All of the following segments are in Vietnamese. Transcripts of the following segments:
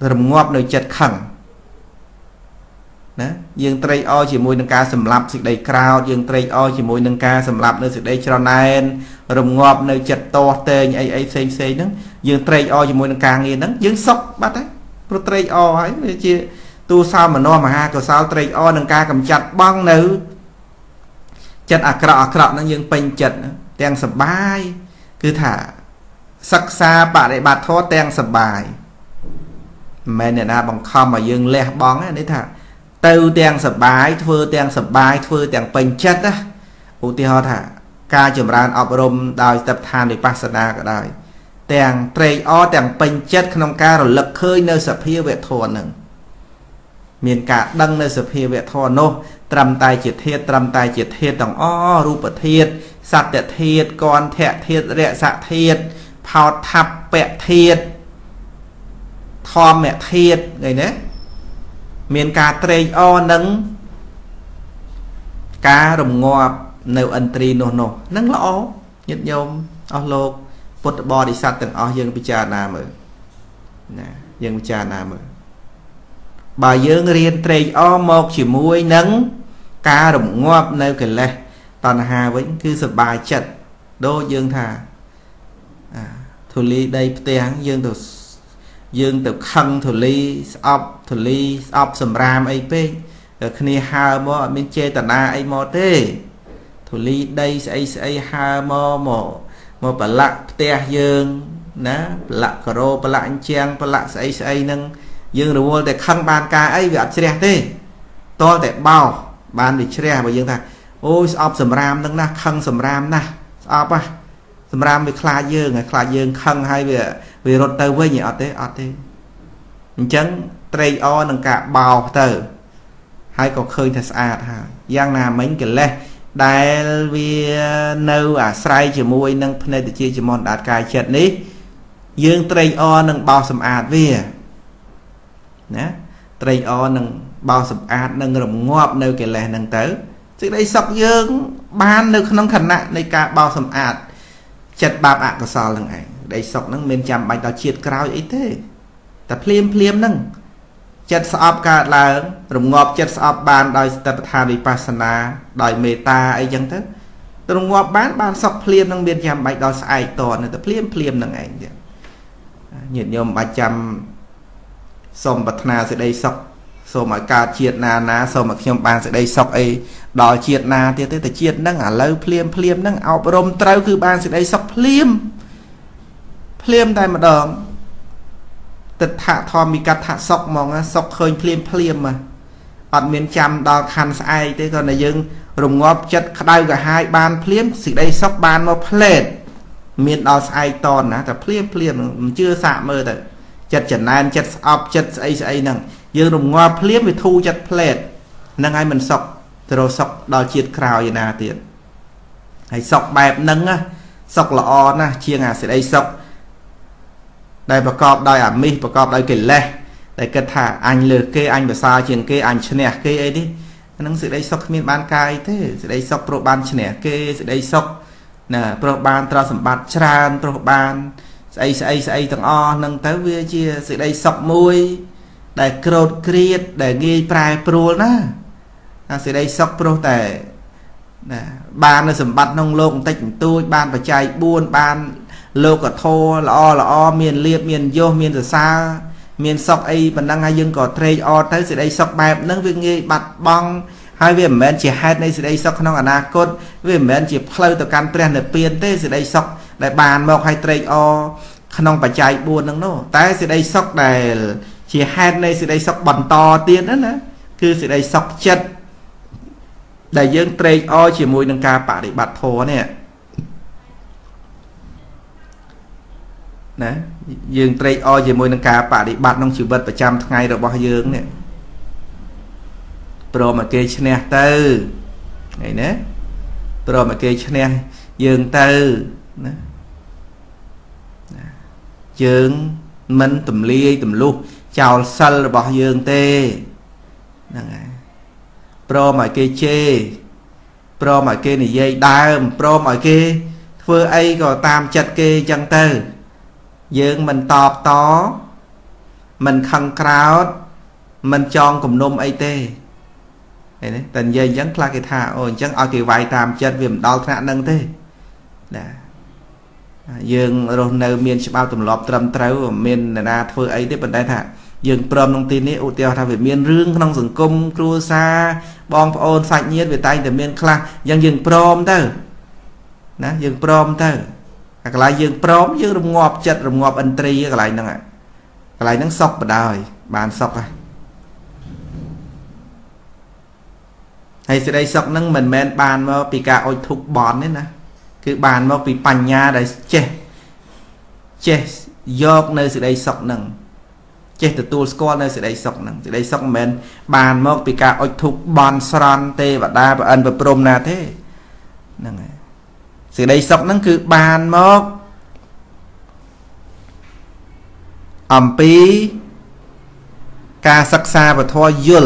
rầm ngọt nơi chật khẩn nè dương tây o chỉ môi nâng ca sầm lạp xịt đầy crowd dương tây o chỉ môi nâng ca sầm lạp nơi xịt đầy chronaen rầm ngọt nơi chật to tê như ai xây nắng dương tây o chỉ môi nâng ca nghe nắng dương sốc bắt đấy pro tây o ấy chia tu sao mà no mà ha còn sao tây o nâng ca cầm chặt băng nữ chặt à cọ nó dương pin chặt đang sập bay cứ thả sắc xa bà đại bạt thó đang sập bài mẹ nè na bằng không mà dương lẹ bóng đấy thả từ đang sập bài thưa đang sập bài thưa đang pin chặt á ưu tiên họ thả ca chìm ran ọp rôm đòi tập than để pasana cả đời đang tây o đang pin chặt không ca rồi lực khơi nơi sập hia vệ thọ nừng miền cả đăng nơi sập hia vệ thọ nô trầm tay chỉ thiệt tòng o rụp thiệt sạt thiệt con thẹt thiệt rẹ sạt thiệt phao thập bẹ thiệt tho mẹ thiệt người nè miền cả tây o nâng cá rồng ngọp nêu ẩn tri nô nâng lõ nhật nhôm o lô bột bò đi sạt tầng o dương bị cha nam ở nè dương bị cha nam ở bà dương riêng tây o một chỉ muối nâng cá rồng ngọp nêu kề lệ toàn hà vẫn cứ sập bài chật đô dương thà thủ lý đây tiếng dương từ khăn thủ lý ấp sầm ram ấy pe khnì hà mò bên chê tận na ấy mò thế thủ lý đây ấy hà mò mò bả lạ tiếng dương ná lạ caro bả lạ anh chàng bả lạ ấy nâng dương rồi vô để khăn bàn ca ấy bị ấp tre thế to để bao bàn bị tre và dương thà ôi ấp sầm ram nâng na khăn sầm ram na ấp à sầm ram bị khla dương khăn hay bị vì rốt tờ với nhẹ ọt thế chẳng trây o nâng cả bào tờ hay có khơi thật xa thà giang nà mến kể lê đại vì nâu à sài chỉ mùi nâng phân nê tự chia chỉ mòn đạt cài chật ní dương trây o nâng bao sầm ạt vìa ná trây o nâng bao sầm ạt nâng rộng ngọp nâu kể lê nâng tớ chứ đây sọc dương ban nâng không khẩn nặng nâng cả bao sầm ạt chật bạp ạ có sao lưng ảnh đây sọc nâng bên chạm bạch đó chiết cao ít thế ta phim nâng chất sọp cả là rụng ngọp chất sọp bàn đòi tập tham vipassana đòi meta ấy chẳng thức rụng ngọp bán sọc phim nâng bên chạm bạch đó sai to nữa ta phim nâng ảnh nhiệt nhôm 300 xôm bạch na sẽ đây sọc xôm mọi ca chiết na xôm mọi khiêm bàn sẽ đây sọc ấy đòi chiết na thế ta chiết nâng à lâu phim nâng áo rôm trâu cứ bàn sẽ đây sọc phim phim tại một đường tịch hạ thò mi cắt hạ sọc mong á sọc khơi phim mà ọt miền chăm đo khăn sai thế còn là dưng rùng ngóp chất đau cả hai ban phim xịt đây sọc ban một plệt miền đo sai to nè cả phim chưa xạ mơ tự chất chẩn nan chất ọp chất ấy nằng dưng rùng ngóp phim bị thu chất plệt nâng ai mình sọc rồi sọc đo chiết khao gì nà tiền hay sọc bẹp nâng á sọc là o nè chia ngà xịt đây sọc đây bà cọp đòi ảm mi bà cọp đòi kể lê đây kết thả anh lừa kê anh bà xa chừng kê anh chân nè kê ấy đi nâng sự đây sọc miên bán cài thế sự đây sọc pro ban chân nè kê sự đây sọc nè pro ban tra sầm bát tràn pro ban say thằng o nâng tới vía chia sự đây sọc môi để cột kriet để nghi prai pro na sự đây sọc pro tệ nè ban nó sầm bát nông lông tay chúng tôi ban và chạy buôn ban lô có thô là o miền liệp miền vô miền từ xa miền sọc ấy mình đang ngay dương có trade o tới sự đây sọc bẹp nâng việc nghe bạch bong hai việc mình chỉ hai đây sự đây sọc nó ở na cốt việc mình chỉ play từ căn tiền được tiền tới sự đây sọc đại bàn một hai trade o không phải chạy buồn nâng nó tới sự đây sọc này chỉ hai đây sự đây sọc bẩn to tiền đó nữa cứ sự đây sọc chất đại dương trade o chỉ mùi nâng ca bạ để bạch thô nè nè dương tây o về môi nâng ca bà đi bạt nông chịu vật và trăm ngày rồi bỏ dương nè pro mà kê chne tư này nè pro mà kê chne dương tư nè dương mình tùm ly tùm lu chào sân rồi bỏ dương tê pro mà kê chê pro mà kê này dây đam pro mà kê vừa ấy có tam chặt kê chân tư dương mình tọp tó mình khăn crowd mình chọn cùng nôm ai tê tình dây dẫn là cái thà ôi chẳng ở cái vài tàm chân vì mình đo khả năng thế dương rồi nơi miền sẽ bao tùm lọp trầm trâu miền là thôi ấy tiếp bật đây thà dương prom nông tin ấy ủ tiêu thà về miền rương nông rừng cung cua xa bong ôn sạch nhiên về tay từ miền khla dân dương prom tớ nè dương prom tớ các loại dương prom dương rồng ngọt chật rồng ngọt ẩn tri các loại năng ạ các loại năng sọc bật đời bàn sọc à hay sẽ đây sọc năng mình men bàn mà bị cả ôi thục bón đấy nè cứ bàn mà bị pành nhà đấy che che dọc nơi sự đây sọc năng che từ tua score nơi sự đây sọc men bàn mà bị cả ôi thục bón sran tê và đa và ẩn và prom là thế năng ạ sự đây sọc năng cứ bàn mà ẩm pi ca sắc xa và thoa dul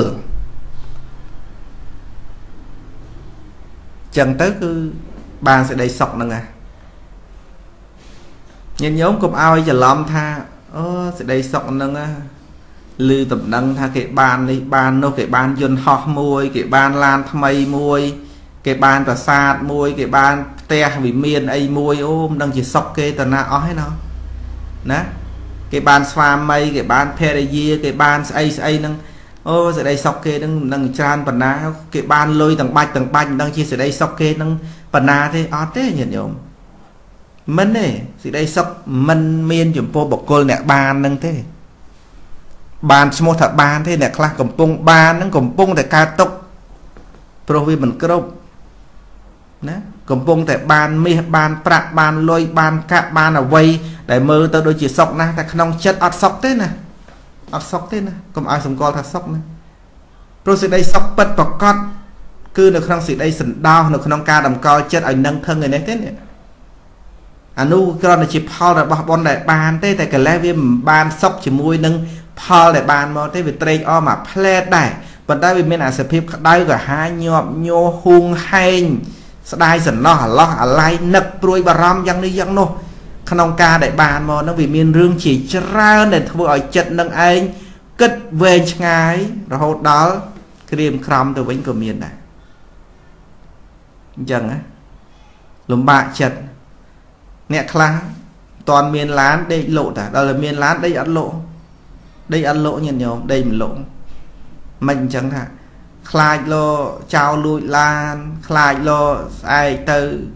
chẳng tới cứ bàn sẽ đầy sọc nâng à nhìn nhóm cụm ao giờ lắm tha sẽ đầy sọc nâng á lư tập nâng tha cái bàn đi bàn nó cái bàn dân họp môi cái bàn lan mây môi cái bàn và sạt môi cái bàn te vì miền ấy môi ôm đang chỉ sọc kê tần na ói nó nè cái bàn xoa mây cái bàn peregia cái bàn ấy nâng ô giờ đây sọc kê nâng tràn phần ná cái ban lôi tầng bạch đang chia sẻ đây sọc kê nâng phần ná thế ót thế nhận nhộm mình này thì đây sọc mình miên chùm phô bọc cô nè bàn nâng thế bàn xô thật bàn thế nè khla cầm bông bàn nâng cầm bông để ca tốc pro vi mình cơ nè cầm bông tại bàn mi bàn prạc bàn lôi bàn cạ bàn ở quay để mơ tao đôi chỉ sọc nè thật nông chất ót sọc thế nè ác sốc thế nè, còn ai sống coi thật sốc nè. Rồi sự đây sốc bật bọc cót, cứ được không sự đây sần đau, được không ca đầm coi chết ảnh nâng thân người này thế nè. Anh nu con là chỉ phao là bọc bon đại bàn thế, tại cái lẽ viêm bàn sốc chỉ mui nâng phao đại bàn mà thế vì tây o mà ple đại, vẫn đây vì mình là sẽ phim đây cả hai nhom nhô hung hay, đây sần lo ở lại nực rồi bà ram giăng đi giăng nô. Không ca đại bàn mà nó vì miền rương chỉ ra để thôi ở trận nâng anh kết về ngay rồi đó kìm khám từ bánh của miền này chẳng á lùm bạ chật nhẹ khá toàn miền lán đây lộ ta đó là miền lán đây ăn lộ nhìn nhiều đây mình lộ mình chẳng hạn khai lô chào lùi lan khai lô ai từ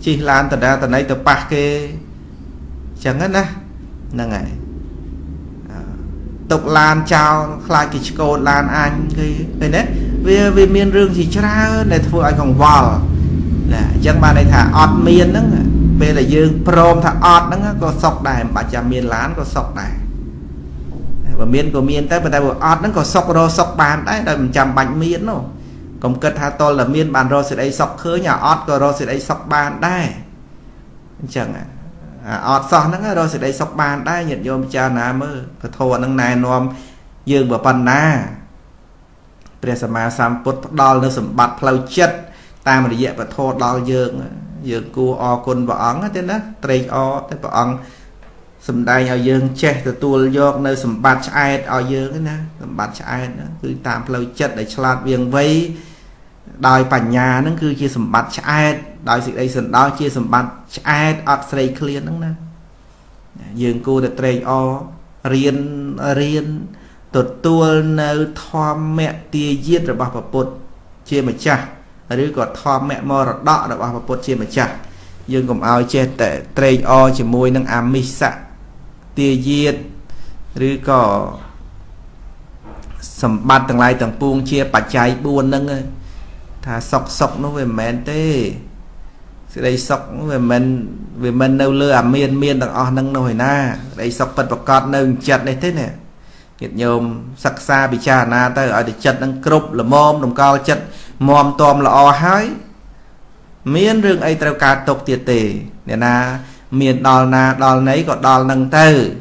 chi lan từ đây từ nãy từ bạc kê chẳng hết á nâng này tục lan chào khai kịch cô lan anh cái đấy vì miền rương thì cho ra này thôi anh còn vào là chẳng bà này thả ọt miền đó về là dương prom thả ọt đó có sọc đài bà chà miền lán có sọc đài và miền của miền tới bà ta ọt nó có sọc rồi sọc bàn đấy là mình chạm bánh miền đâu còn cất thả to là miền bàn rồi sẽ đây sọc khơi nhà ọt rồi sẽ đây sọc bàn đây chẳng ạ ọt xót nó rồi sẽ đây sọc bàn đây nhận vô cha ná mơ thô nâng này nôm dương và phần na bây giờ mà xăm bút đo nó sầm bạc lâu chất ta mà để dẹp và thô đo dương cua o côn và ống thế đó trây o thế và ống sầm đai nhau dương che từ tuôn vô nơi sầm bạc ai ở dương thế nè sầm bạc ai nữa cứ tạm lâu chất để chặt viền vây đòi bản nhà nó cứ chia sầm bạc ai đòi sự đây sần đo chia sầm bạc ai ở xây clear nó nè dương cua để trây o riêng riêng tụt tuôn nơi thom mẹ tia giết rồi bảo bột chia mà cha rồi có thom mẹ mò rồi đọ rồi bảo bột chia mà cha dương cùng ao trên tệ trây o chỉ môi năng ám mi sạ tia giết rồi có sầm bạc từng lại từng buông chia bạch trái buôn nâng thà sọc sọc nó về men tê sự đây sọc về mình nâu lơ à miên miên đằng o nâng nồi na đây sọc vật vật cọt nâng chật này thế nè nhiệt nhôm sắc xa bị cha na ta ở để chật nâng cục là mom đồng cao chật mom tom là o hái miên rừng ấy treo cá tục tiệt tề nè na miên đòn nấy còn đòn nâng tư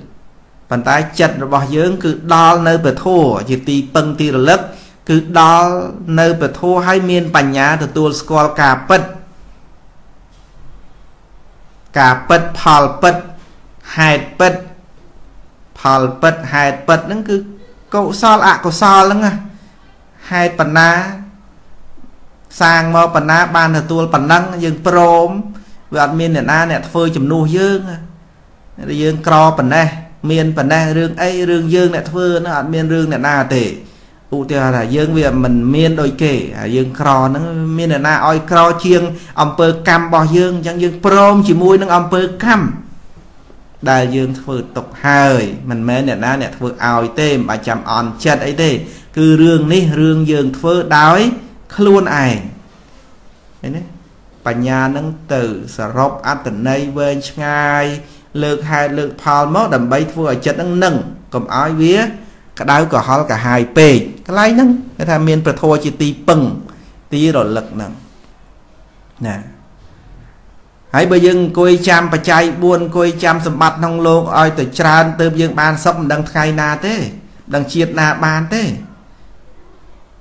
bàn tay chật rồi bỏ dưỡng cứ đòn nơi bờ thua chỉ ti pâng ti rồi lấp cứ đo nơi bật thô hai miền bàn nhá từ tuôn score cà pật phal pật hai pật Phal bật hai bật nâng cứ cậu so lạ cậu so lưng à hai phần na sang mò phần na ban là tua phần năng dừng prom với admin để na nè phơi chùm nu dương dương cro phần này miền phần này rương ấy rương dương nè phơi nó admin rương nè na tệ cụ thể là dương việc mình miền đôi kể dương cro nó miền là na oi cro chiêng ông pơ cam bò dương chẳng dương prom chỉ mui nó ông pơ cam đại dương phơi tục hơi mình mới nè na nè phơi ao tem mà chạm on chân ấy tê cứ rương ní rương dương phơi đói luôn ai đấy nè bản nhà nâng từ sọp ăn từ nay bên ngay lược hai lược phao mốt đầm bay phơi chân nâng nâng cầm áo vía cả đau cả hao cả hai pê cái lái nâng cái tham miên phải thôi chỉ tì bừng tì rồi lực nâng nè hãy bây giờ coi chăm và chạy buồn coi chăm sầm mặt nông lô oi từ tràn từ dương ban sông đang khai na thế đang chiết na ban thế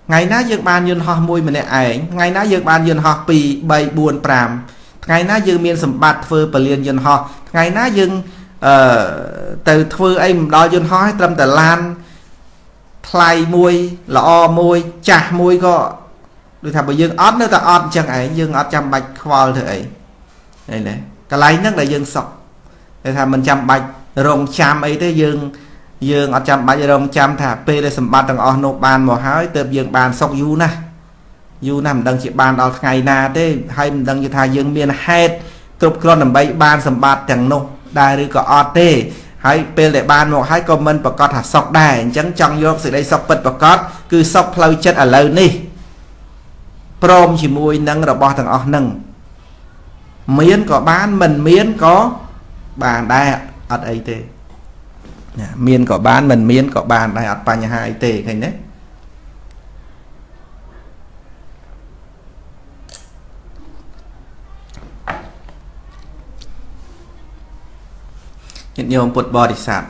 ngày ná dương ban dương hoa môi mình ảnh ngày ná dương ban dương hoa pì bay buồn pram ngày ná dương miên sầm bạt phơ bờ liền dương hoa ngày ná dương từ phơ em đo dương hoa tâm từ lan thay môi lọ môi chả môi gọ được thằng bây dương ót nữa ta ót chẳng ảnh dương ót chăm bạch khoa thôi đây này cái lái nước là dương sọc để thà mình chăm bạch rồng chăm ấy tới dương dương ở chăm bạch rồng chăm thà p để sầm bát đằng on nộp bàn mỏ hái từ dương bàn sọc du nè đằng chị bàn ở ngày na thế hay mình đằng chị thà dương miền hết trục con làm bay bàn sầm bát chẳng nộp đài rồi có ở tê hãy p để bàn mỏ hái comment và có thà sọc đài chẳng chẳng vô sự đây sọc bật và có cứ sọc lâu chất ở lâu đi prom chỉ mui nâng là bo thằng on nâng miến có bán mình miến có bàn đại ở đây tê miên có bán mình miến có bàn đại ở bàn nhà hai tê hình đấy hiện nhiều một bò đi sạt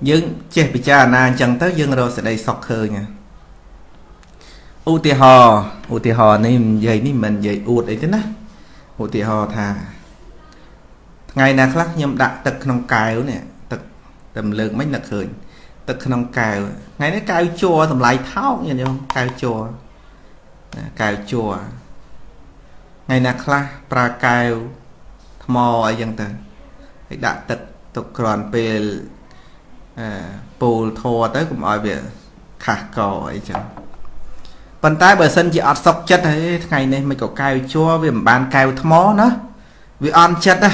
nhưng chết bị cha nàng chẳng tới dương rồi sẽ đây sọc khơi nha ưu tì hò nên dây đi mình dây ụt đấy thế nè ủ tì hò thà ngày nào khác nhầm đặt tật nòng cào nè tật tầm lượng mấy nặc hưởng tật nòng cào ngày nó cào chùa tầm lại tháo như không cào chùa ngày nào khác pra cào mò ở dân tần đặt tật tật còn về bù thò tới cũng ở về khạc cò ấy chẳng bàn tay bờ sân chỉ ọt sọc chất ấy ngày này mình có cào chua vì bàn cào thó nó vì on chất á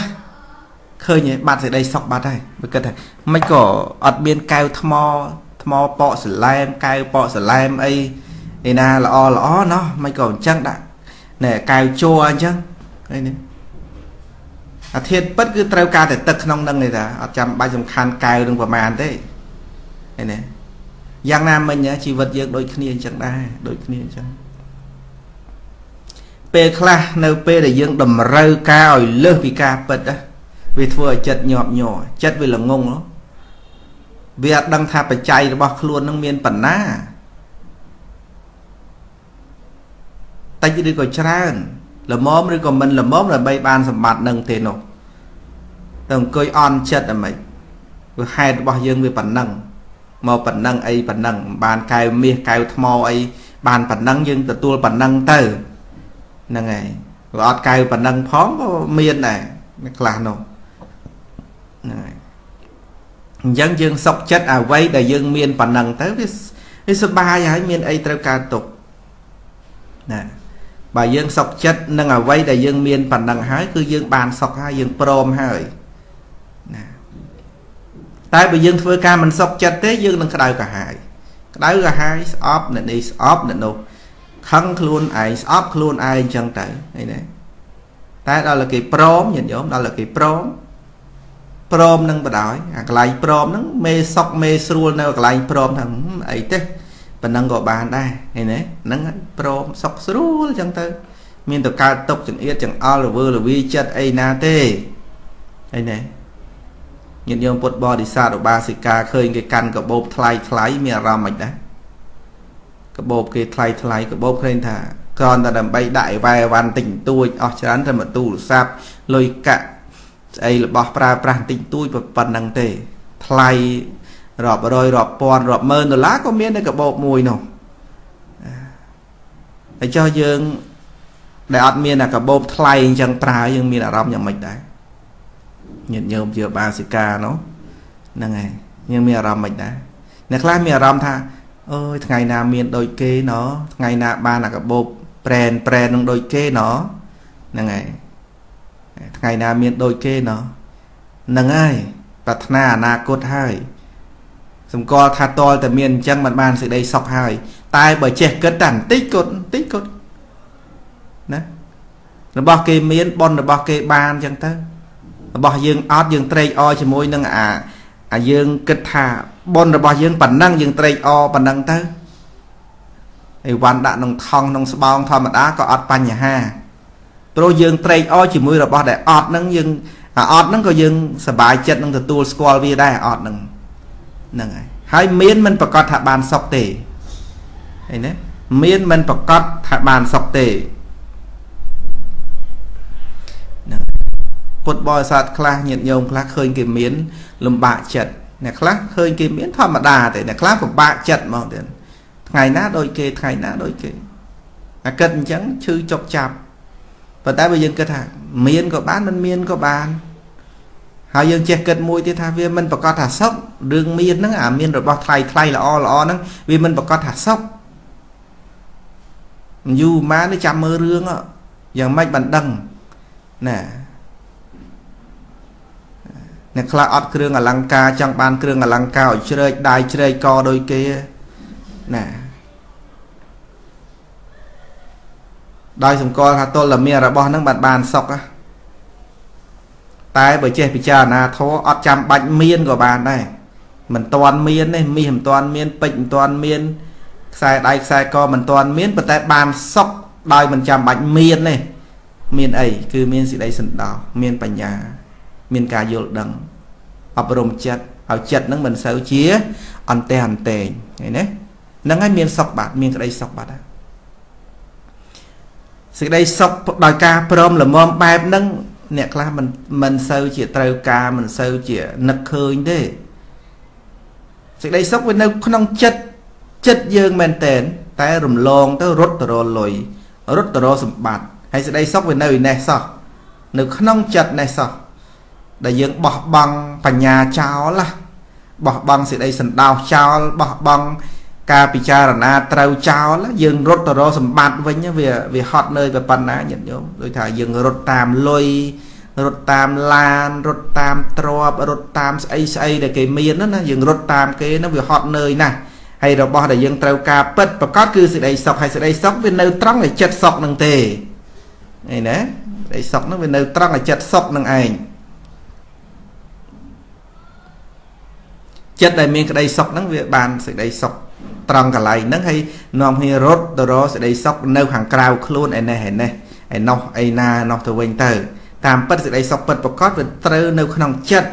khơi nhỉ bạn sẽ đây sọc bát này mình cần mình có ọt biên cào thó bọ sờ lem cào bọ sờ lem ấy na là o lõ nó mình còn chăng đã nè cào chua anh chăng đây nè à thiệt bất cứ treo ca để tật nông nâng này là ọt chăm ba dòng khăn cào đừng vào màn thế đây nè giang nam mình nhé chỉ vật dương đôi khi chẳng đa đôi khi chẳng p là nêu p để dương đầm râu cao lơ vì ca bật á vì thua chật nhọp nhỏ chất vì là ngông lắm việc đang thà phải chạy bọc luôn nông miền bản na tay chỉ đi còn trang là móm đi còn mình là móm là bay ban sầm bạt nâng tiền nổ đồng coi on chất là mày vừa hai bọc dương về bản năng màu bản năng ấy bản năng bàn cài miếng cài thau ấy bàn bản năng nhưng từ tua bản năng từ năng này gót cài bản năng phóng miên này là nó dân dương sọc chất à vây để dương miên bản năng tới cái số ba hay miên ấy treo ca tục nè bà dương sọc chất năng à vây để dương miên bản năng hái cứ dương bàn sọc hai dương prom hai tại vì dương phơi ca mình sọc chặt thế dương đang cái đau cả hai off này đi off này đâu khăng luôn ai off luôn ai chẳng tới đây này tại đó là cái prom nhìn giống đó là cái prom nâng bà đói cái lái prom nâng mê sọc mê srul nào cái lái prom thằng ấy thế và nâng gọi bàn đây này nè nâng prom sọc srul chẳng tới miền tộc ca tộc chẳng yết chẳng all over là vi chất ai na tê đây này nhìn nhôm bột bò đi xa độ ba ca khơi cái căn của bột thay mẹ ra mạch đấy cái bột cái thay của bột lên thả còn là đầm bay đại vài vạn tỉnh tôi ở chán ra mà tu sạp lôi cạn ấy là bọc ra tình tôi và phần năng tề Play rọp rồi rọp bọn rọp mơ nó lá có miếng nó cả bột mùi nào để cho dương để ọt miếng là cả bột thay chẳng pra dương miếng là rong nhà mình đấy nhận nhôm chưa ba sĩ ca nó nè ngày nhưng miếng rong mình đấy nè khai miếng rong tha ơi ngày nào miếng đôi kê nó ngày nào ba là cả bột pren pren đôi kê nó nè ngày ngày nào miếng đôi kê nó nè ngay và na na cốt hai xong co tha to từ miền trăng mặt bàn sự đây sọc hài tai bởi che cất đàn tích cốt nè nó bao kê miền bon nó bao kê ban chẳng tới nó bao dương ót dương tây o chỉ môi năng à dương cất thà bon nó bao dương bản năng dương tây o bản năng tới ai quan đạn nông thong nông bong thon mặt đá có ót pan nhà ha pro dương tây o chỉ môi là bao để ót năng dương à ót năng có dương sờ bài chân năng từ tua squall vi đây ót năng nâng ai hai miên mình bật cọt thả bàn sọc tề này nè miên mình bật cọt thả bàn sọc tề cột bò sạt khla nhiệt nhông khla khơi cái miến lùm bạ chật nè khla khơi cái miến thọ mà đà để nè khla của bạ chật mà tiền ngày ná đôi kề ngày ná đôi kề à cận trắng chư chọc chạp và tại bây giờ cơ thả miên có bán mình miên có bàn hai dương che cật mũi thì tha viên mình bọc thả sốc đường miên nó à miên rồi bọc thay là o nó vì mình bọc thả sốc dù má nó chạm mơ rương á giờ mạch bàn đằng nè nè khla ọt kương ở lăng ca trong bàn kương ở lăng cao chơi đài chơi co đôi kia nè đôi sùng co là tôi là miên rồi bọc nó bàn sốc á tại bởi chế bị chả là thô ọt chạm bánh miên của bạn này mình toàn miên này mình toàn miên bệnh toàn miên sai đáy sai co mình toàn miên bởi tại bàn sóc đòi mình chạm bánh miên này miên ấy cứ miên gì đây sẵn đó miên bánh nhà miên ca dụ đằng ọp rồng chất áo chất nâng mình xấu chía ẩn tề nâng ngay miên sóc bạc miên cái đây sóc bạc sự đây sóc đòi ca prom là mồm bẹp nâng nè là mình sâu chỉ trâu ca mình sâu chỉ nực khơi thế sự đây sốc với nó không chất chất dương mền tên tay rùm lon tới rốt tờ lồi rốt tờ sụp bạt hay sự đây sốc với nơi này sao nó không chất này sao để dương bỏ bằng và nhà cháu là bỏ bằng sự đây sần đào cháu bỏ bằng ca bị cha là trâu cháu là dương rốt tờ sụp bạt với nhá về hot nơi và bàn á nhận nhôm đôi thả dương rốt tam lôi rốt tam lan rốt tam trộp rốt tam say để cái miên đó nó dừng rốt tam cái nó vừa hot nơi này hay là bỏ để dân trâu ca pet và có cứ sự đây sọc hay sự đây sọc với nơi trắng này chật sọc nâng tề này nè đây sọc nó về nơi trắng là chật sọc nâng ảnh chất này miên cái đây sọc nó về bàn sự đây sọc trăng cả lại nó hay nòng hay rốt đó sẽ đây sọc nâu hàng cao luôn này này này này nó ai na nó từ quanh từ tam bất sự đây sọc bật và có được trơ nâu không chất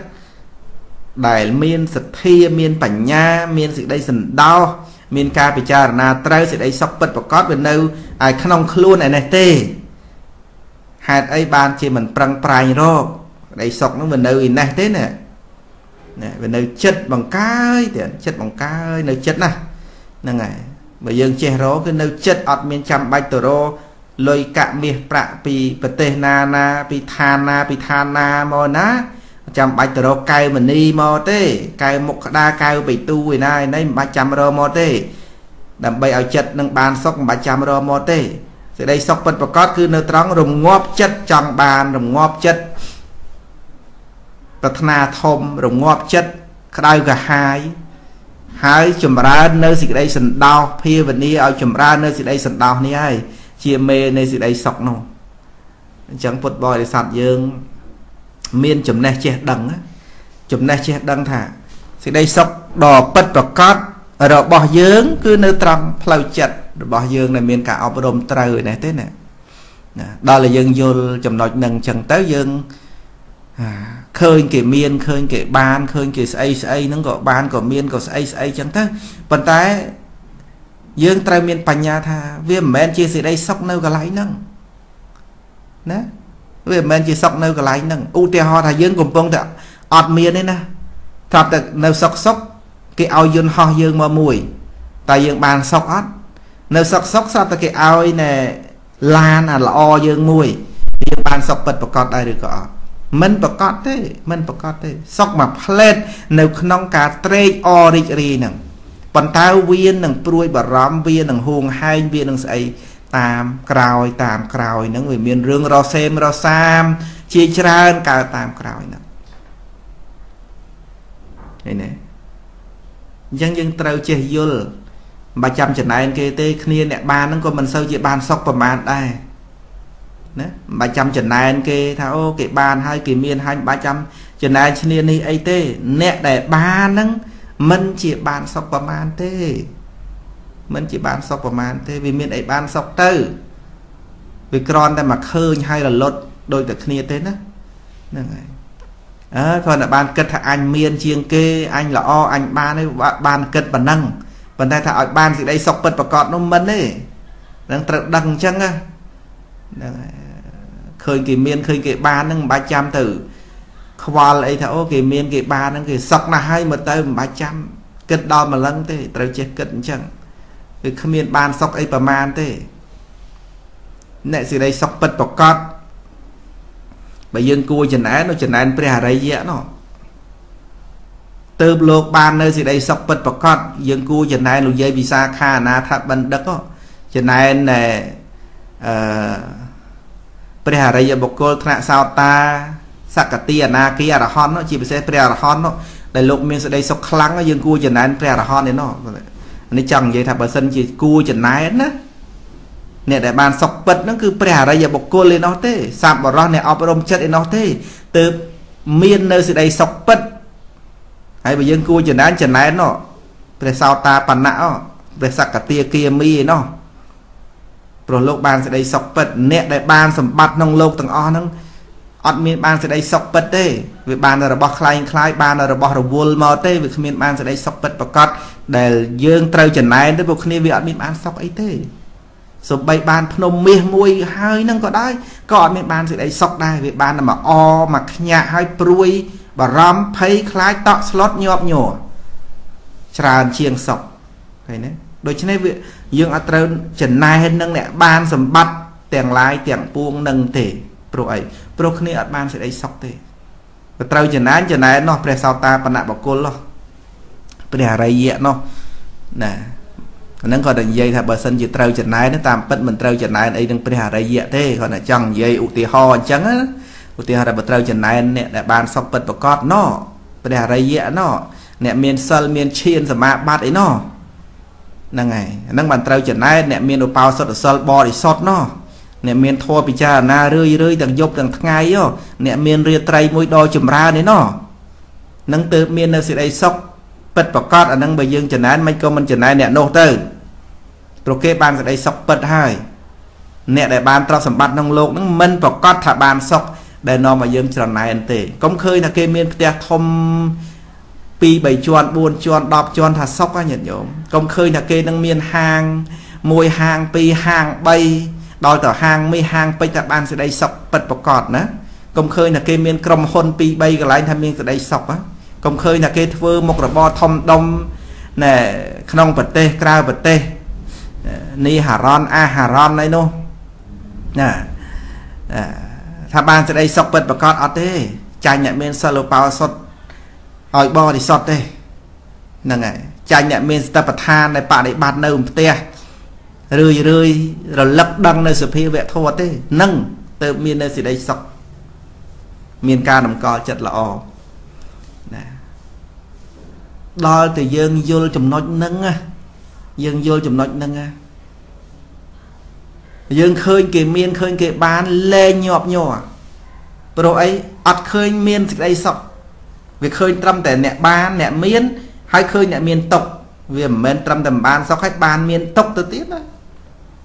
đại miên sật thi miên bảnh nha miên sự đây sần đau miên ca bị cha là trơ sự đây sọc bật và có được nâu ai không luôn này này tê hạt ấy ban chỉ mình prăng prai rồi đây sọc nó mình nâu in này thế nè về nâu chất bằng cái tiền chất bằng cái nâu chất này nâng này bởi dương che rô cái nâu chất ọt miên chăm bạch tổ rô lôi cạm miệt prạ pì bật tê na pi than na mò ná chăm bạch tổ rô cay mình đi mò tê cay một đa cay bị tu hồi nay nấy bà chăm rô mò tê đầm bay áo chất nâng bàn sóc bà chăm rô mò tê từ đây sóc bật bà cót cứ nâu tróng rùm ngóp chất trong bàn rùm ngóp chất bật na thôm rùm ngóp chất đau gà hai hãy chùm ra nơi dịch đây sẵn đau phía vật đi ở chùm ra nơi dịch đây sẵn đau này ai chia mê nơi dịch đây sọc nó chẳng phút bòi để sạt dương miên chùm này chết đắng chùm này chết đắng thả dịch đây sọc đỏ bật đỏ cót ở đó bỏ dương cứ nơi trầm phlau chật bỏ dương này miên cả ọc đồm trời này thế nè đó là dương vô chùm nọt nâng chẳng tới dương khơi kể miên khơi kể ban khơi kể say nó gọi ban của miên của say chẳng thế vận tải dương trai miên bành nhà tha viêm men chia sẻ đây sóc nâu cả lái nâng nè viêm men chia sóc nâu cả lái nâng u tè ho thà dương cùng bông thà ọt miên đấy nè thập tự nêu sọc sọc cái ao dương ho dương mà mùi tại dương bàn sọc át nêu sọc sọc sao ta cái ao này lan là o dương mùi dương bàn sọc bật bật cọt đây được cọ mình bật cọt thế sọc mà plate nêu nong cá tre o đi gì nè bản tao viên nè pruy bờ rắm viên nè huồng hai viên nè sậy tam cào những người miền rương ro xem ro sam chia ra cả tam cào nữa này nè dân dân treo che yul บ่จำចំណាយគេទេគ្នាអ្នកបានហ្នឹងក៏មិនសូវជាបានសក់ប្រមាណដែរណា còn là ban kết anh miên chiêng kê anh là o anh ban ấy ban kết bản năng bản thay thảo ban gì đây sọc bật và cọt nó mấn ấy đang trật đằng chân á khơi kỳ miên khơi kỳ ban nâng 300 tử khoa lại thảo kỳ miên kỳ ban nâng kỳ sọc là hay mà tới 300 kết đo mà lân thế trời chết kết chân vì không miên ban sọc ấy bản man thế nè gì đây sọc bật và cọt bây dân cua chỉnh án pre hài dễ nó từ lột ban nơi gì đây sọc bật bọc cọt dân cua chỉnh án lục dây visa kha na tháp bần đất đó chỉnh án này pre hài dễ bọc cô thạ sao ta sakati na kia là hòn nó chỉ bị xe pre là hòn nó đại lục miền đây sọc khăng nó dân cua chỉnh án pre là hòn đấy nó nên chẳng vậy tháp bờ sân chỉ cua chỉnh án đó nè đại ban sọc bật nó cứ pre ra giờ bọc cô lên nó thế sạp bỏ ra này áo bơm chất lên nó thế từ miền nơi sự đây sọc bật hay bây giờ cô chẩn đoán nó pre sao ta bàn não pre sạc cả tia kia mi nó rồi lục ban sự đây sọc bật nè đại ban sầm bạt nông lục tầng o nông ọt miền ban sự đây sọc bật thế vì ban là bọc khai ban là bọc vuông mờ thế vì miền ban sự đây sọc bật bọc cắt để dương treo chẩn đoán tới bọc này vì ọt miền ban sọc ấy thế số bay ban phnom mê mùi hơi nâng có đấy còn miền ban gì đấy sọc đây về ban là mà o mà nhạ hai pruy và ram thấy khái tọt slot nhọp nhổ tràn chiêng sọc này đấy đối với việc dương atron trần nai hết nâng nè ban sầm bát tiền lái tiền buông nâng thể pro ấy pro khi ở ban sẽ đấy sọc thế và trâu trần nai nó pre sao ta bạn nạp bảo cô lo pre ray dẹ nó nè nó còn đừng dây thà bờ sân chỉ treo chật nái nó tạm bất mình treo chật nái ấy đừng pre đây dễ thế còn là chẳng dây u ti ho chẳng á u ti ho là bờ treo chật nái nè đại ban sọc bật bờ cọt nó pre đây dễ nó nè miền sơn miền chiên sầm mạ bát ấy nó năng này năng bàn treo chật nái nè miền đồ bao sọt sơn bò để sọt nó nè miền thua bị cha na rơi từng dốc từng ngay ó nè miền ria tray mũi đo chùm ra đấy nó năng từ miền là sự đây sọc bật bờ cọt ở năng bờ dương chật nái mấy con mình chật nái nè nô từ rồi kê ban ở đây sọc bật hai nè để ban trao sầm bát nông lục nó mình và cọt thả ban sọc để nó mà dương tròn này anh tề công khơi là kê miên tia thom pi bảy chuồn buồn chuồn đọp chuồn thả sọc á nhận nhổm công khơi là kê năng miên hàng môi hàng pi hàng bay đòi tỏ hàng mi hàng bay thả ban ở đây sọc bật và cọt nữa công khơi là kê miên cầm hôn pi bay cái lái tham miên ở đây sọc á công khơi là kê thưa một là bo thom đông nè không bật tê ra bật tê ni haron a haron này nô nè thà ban sẽ đây sọc bật và con ở thế cha nhận men solo power sọt hỏi bo thì sọt đây là ngày cha nhận men tập than này bạn ấy bạt nâu tia rơi rồi lấp đăng nơi sự phi vệ thua thế nâng từ miền nơi gì đây sọc miền ca nằm co chật là o đo từ dương vô chùm nói nâng dương vô chùm nói nâng dương khơi kì miên khơi kì bán lên nhọp nhòa rồi ấy ọt khơi miên thì đây sọc vì khơi trăm tẻ nẹ bán nẹ miên hay khơi nẹ miên tộc vì miên trăm tầm bán sọc khách bán miên tộc tới tiếp đó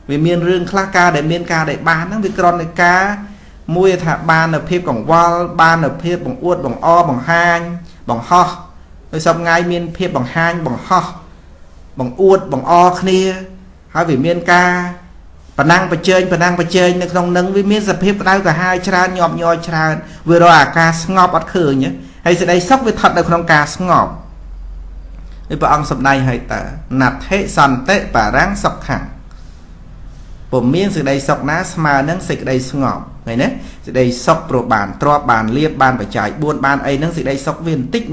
vì miên rương khá ca để miên ca để bán nó vì con này ca mua thả ban ở phép còn wall ban ở phép bằng uất bằng o bằng hang bằng ho rồi xong ngay miên phép bằng hang bằng ho bằng uất bằng o kia hay vì miên ca bản năng và chơi trong nâng với miếng sập hiệp đau cả hai tràn nhòm nhòi tràn vừa rồi à ca ngọc bắt khử nhé hay sẽ đây sóc với thật ở trong cá súng ngọc nếu bà ông sập này hay ta nạt thế sàn tệ và ráng sọc thẳng bộ miếng sự đây sọc ná mà nâng xịt đây súng ngọc ngày nét sự đây sọc pro bàn tro bàn liệp bàn và chạy buôn bàn ấy nâng sự đây sọc viên tích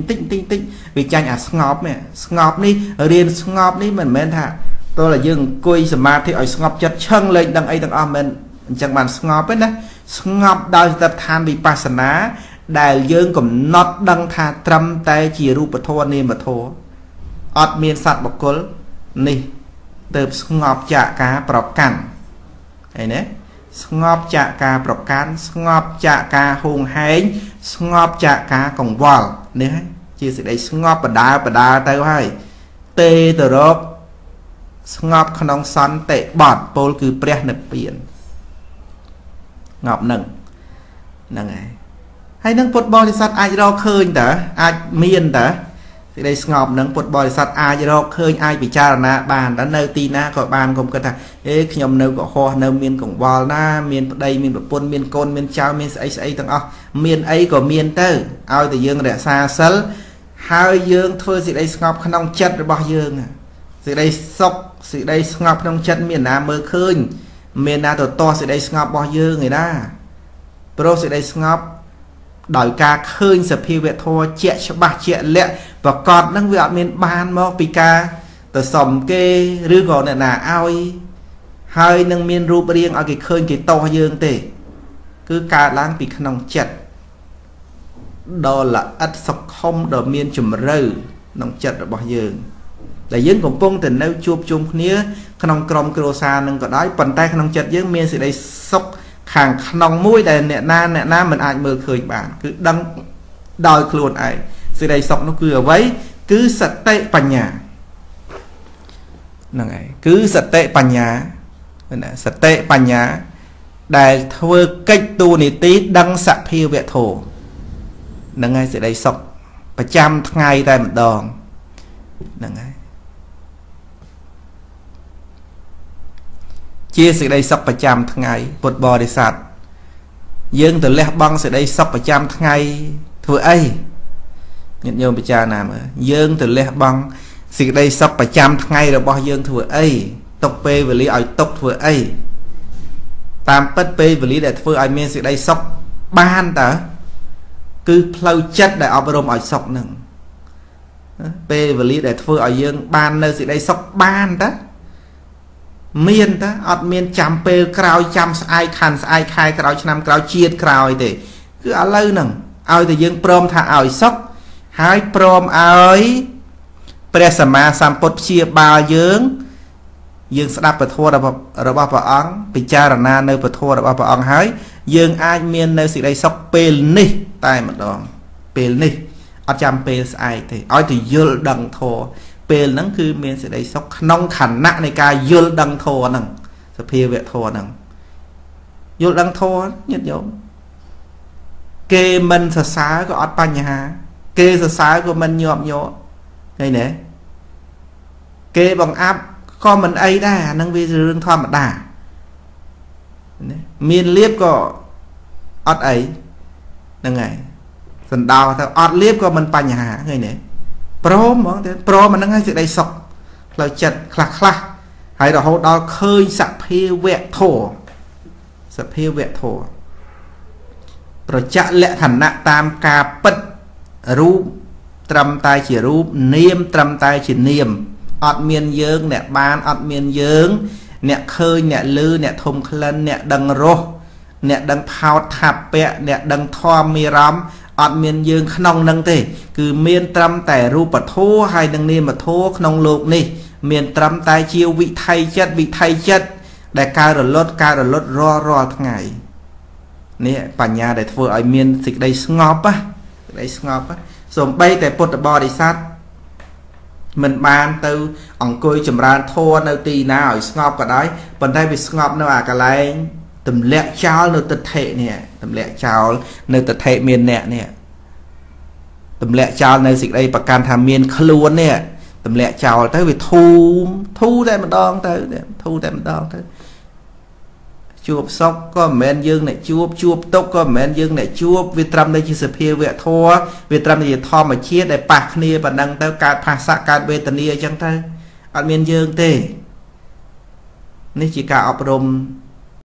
vì tranh à súng ngọc nè ngọc đi riêng súng ngọc đi mình men thả tôi là dương cùi smart thì ở ngọc chất chân lên đằng ấy đằng ông mình chẳng bàn ngọc ấy nè ngọc đau tập than bị pa sàn ná đại dương cũng nót đăng thà trăm tay chỉ ru bờ thô nên bờ thô ọt miền sạt bọc cối nì từ ngọc chạ cá bọc cản này nè ngọc chạ cá bọc cản ngọc chạ cá hùng hén ngọc chạ cá còng vòi nè chỉ sự đấy ngọc bờ đá tay hoài tê từ đó ngọc khăn ông xoắn tệ bọt bồ cứ bè nập biển ngọc nâng này hay nâng bột bò thì sát ai đó khơi tớ ai miền tớ thì đây ngọc nâng bột bò thì sát ai đó khơi ai bị cha là bàn đã nơi tì na gọi bàn không cơ thà ế khi nhầm nơi có hoa nơi miền cũng bò na miền đây miền bột bôn miền côn miền trao miền ấy tầng ơ miền ấy có miền tớ ao từ dương để xa sớm hai dương thôi thì đây ngọc khăn ông chất rồi bao dương thì đây sóc thì đây ngọc trong chất miền nam mơ khơi miền na to thì đây ngọc bao dương người ta pro thì đây ngọc đòi ca khơi sập hiu về thua chẹt cho bạc chẹt lẹ và còn đang việc miền ban mò pika từ sòng kê rư gòn này là ai hai đang miền ru bơi riêng ở cái khơi cái to dương tề cứ ca lang bị khăn nòng chẹt đó là ít sọc không đòi miền chùm râu nòng chẹt ở bao dương đại dương cũng bung từ nêu chụp chung khía khăn nòng crom crosa nâng có đói bàn tay khăn nòng chẹt dương miền sẽ đây sọc hàng nòng mũi để nẹ na mình ai mơ khơi bạn cứ đăng đòi luôn ấy từ đây sọc nó cứ vậy cứ sạch tệ bằng nhà là ngày cứ sạch tệ bằng nhà sạch tệ bằng nhà để thưa cách tu này tí đăng sạch phiêu vệ thổ là ngay từ đây sọc và trăm ngày tại một đòn là ngày chia sự đây sắp 100 tháng ngày bột bò để sạch dương từ lẽ băng sự đây sắp 100 tháng ngày thôi ấy nhận nhôm cha nào mà dương từ lẽ băng sự đây sắp 100 tháng ngày rồi bao dương thôi ấy tộc p về lý ở tộc thôi ấy tam pet p về lý để thôi ai miên sự đây sắp ban tờ cứ lâu chất để ở rôm ở sọc nừng p về lý để thôi ở dương ban nơi sự đây sắp ban đó miền ta ở miền chăm pê cào chăm ai khăn ai khai cào chăm cào chiết cào thì cứ ở lâu nè ao thì dương prom thà ao sóc hai prom ấy presama sampot chia ba dương sẽ đáp thua là ba vợ ông bị cha là na nơi thua là ba vợ ông hái dương ai miền nơi sự đây sóc pê nỉ tai mặt đòn pê nỉ ở chăm pê ai thì ao thì dương đằng thua pê nắng cứ miền sẽ đây sóc nông khẩn nặng này ca vô đăng thô nằng sẽ phê vệ thô nằng vô đăng thô nhất nhóm kê mình sẽ xá của ớt ba nhà kê sẽ xá của mình nhộm nhộm đây nè kê bằng áp con mình ấy đã nâng vi rương thoa mặt đà miền liếp có ớt ấy nâng này dần đào theo ớt liếp của mình ba nhà người nè pro mà nó ngay từ đây sọc là chật khạc khạc hay là hậu đó khơi sập hiu vẹt thổ rồi chạ lẹ thẳng nạ tam ca bật rú trăm tay chỉ rú niêm trăm tay chỉ niêm ọt miên dương nẹ ban ọt miên dương nẹ khơi nẹ lư nẹ thùng khăn nẹ đằng rô nẹ đằng phao thạp bẹ nẹ đằng thoa mi rắm ọt miền dương nông nâng thế cứ miền trăm tài ru bật thô hay nâng niêm bật thô nông lục nè miền trăm tài chiêu vị thay chất để cao rồi lót ro ngày nè bà nhà để vừa ở miền dịch đây ngọp á rồi bay tại bột bò đi sát mình bàn từ ổng côi chùm ra thô nơi tì nào ở ngọp cả đấy còn đây bị ngọp nó à cả lấy tầm lẹ cháo nơi tật hệ nè tầm lẹ cháo nơi tật hệ miền nè tầm lẹ cháo nơi dịch đây bà can tham miền luôn nè tầm lẹ cháo tới vì thu đây mà đong tới chuột sóc có men dương này chuột chuột tóc có men dương này chuột Việt Nam đây chỉ sập hia Việt thua Việt Nam thì thò mà chia để bạc nia và năng tới cả phá xạ cả về tận nia chẳng thay ở miền dương thế nên chỉ cả ấp rôm